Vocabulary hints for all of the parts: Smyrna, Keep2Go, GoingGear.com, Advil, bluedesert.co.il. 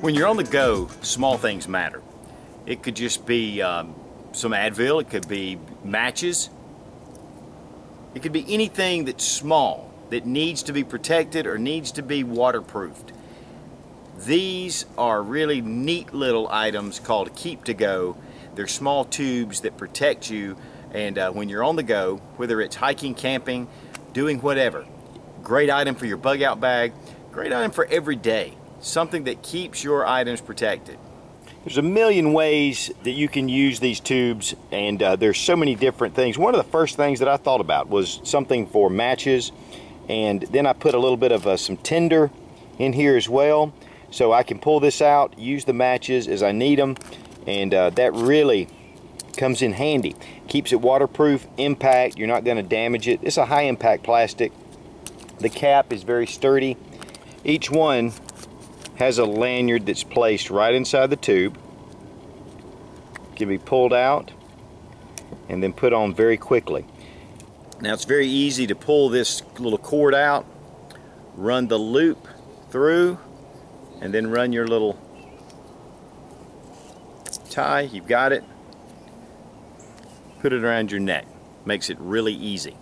When you're on the go, small things matter. It could just be some Advil, it could be matches. It could be anything that's small that needs to be protected or needs to be waterproofed. These are really neat little items called Keep2Go. They're small tubes that protect you, and when you're on the go, whether it's hiking, camping, doing whatever, great item for your bug out bag, great item for every day, something that keeps your items protected. There's a million ways that you can use these tubes, and there's so many different things. One of the first things that I thought about was something for matches, and then I put a little bit of some tinder in here as well, so I can pull this out, use the matches as I need them, and that really comes in handy. Keeps it waterproof, impact, you're not going to damage it. It's a high impact plastic. The cap is very sturdy. Each one has a lanyard that's placed right inside the tube. It can be pulled out and then put on very quickly. Now it's very easy to pull this little cord out, run the loop through, and then run your little tie. You've got it. Put it around your neck. Makes it really easy.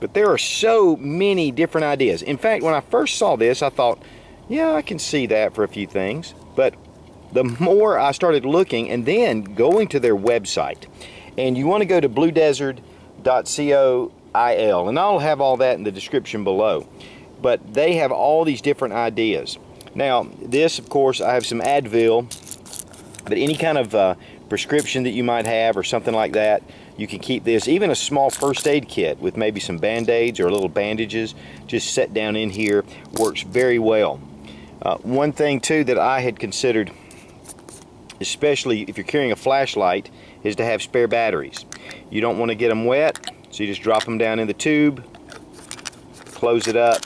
But there are so many different ideas. In fact, when I first saw this, I thought, yeah, I can see that for a few things. But the more I started looking and then going to their website, and you want to go to bluedesert.co.il, and I'll have all that in the description below. But they have all these different ideas. Now, this, of course, I have some Advil, but any kind of prescription that you might have or something like that, you can keep this. Even a small first aid kit with maybe some band-aids or little bandages just set down in here works very well. One thing too that I had considered, especially if you're carrying a flashlight, is to have spare batteries. You don't want to get them wet, so you just drop them down in the tube, close it up,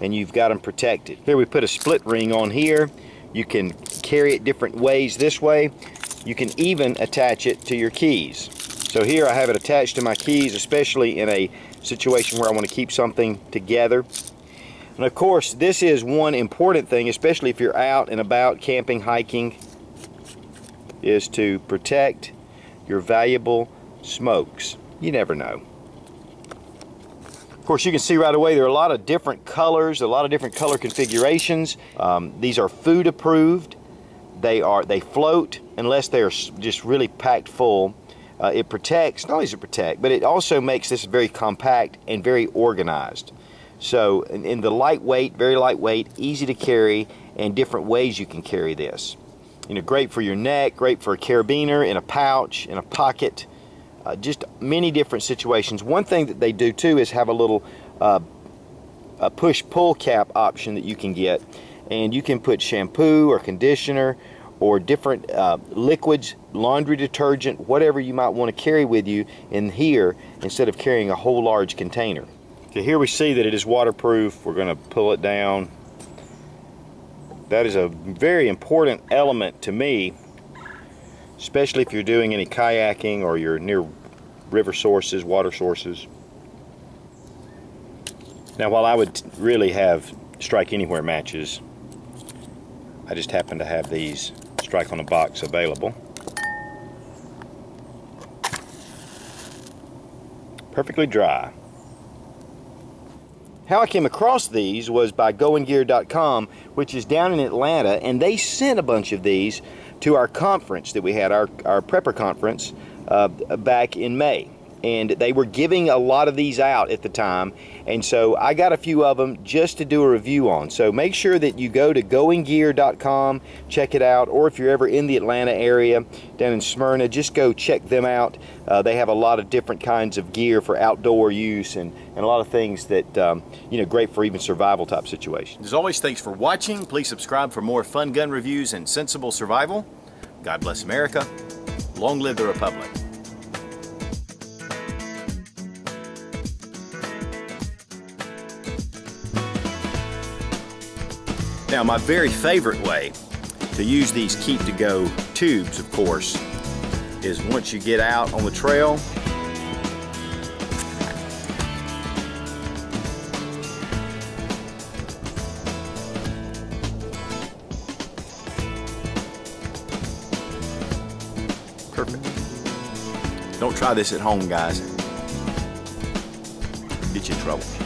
and you've got them protected. Here we put a split ring on here. You can carry it different ways this way. You can even attach it to your keys. So here I have it attached to my keys, especially in a situation where I want to keep something together. And of course, this is one important thing, especially if you're out and about camping, hiking, is to protect your valuable smokes. You never know. Of course, you can see right away there are a lot of different colors, a lot of different color configurations. These are food approved. They float unless they are just really packed full. It protects, not only does it protect, but it also makes this very compact and very organized. So in the lightweight, very lightweight, easy to carry, and different ways you can carry this. You know, great for your neck, great for a carabiner, in a pouch, in a pocket. Just many different situations. One thing that they do too is have a little a push-pull cap option that you can get, and you can put shampoo or conditioner or different liquids, laundry detergent, whatever you might want to carry with you in here instead of carrying a whole large container. Okay, here we see that it is waterproof. We're going to pull it down. That is a very important element to me, especially if you're doing any kayaking or you're near river sources, water sources. Now, while I would really have Strike Anywhere matches, I just happen to have these Strike on a Box available. Perfectly dry. How I came across these was by GoingGear.com, which is down in Atlanta, and they sent a bunch of these to our conference that we had, our prepper conference back in May. And they were giving a lot of these out at the time, and so I got a few of them just to do a review on. So make sure that you go to GoingGear.com, check it out, or if you're ever in the Atlanta area, down in Smyrna, just go check them out. They have a lot of different kinds of gear for outdoor use, and a lot of things that, you know, great for even survival type situations. As always, thanks for watching. Please subscribe for more fun gun reviews and sensible survival. God bless America. Long live the Republic. Now, my very favorite way to use these Keep2Go tubes, of course, is once you get out on the trail, perfect. Don't try this at home, guys. Get you in trouble.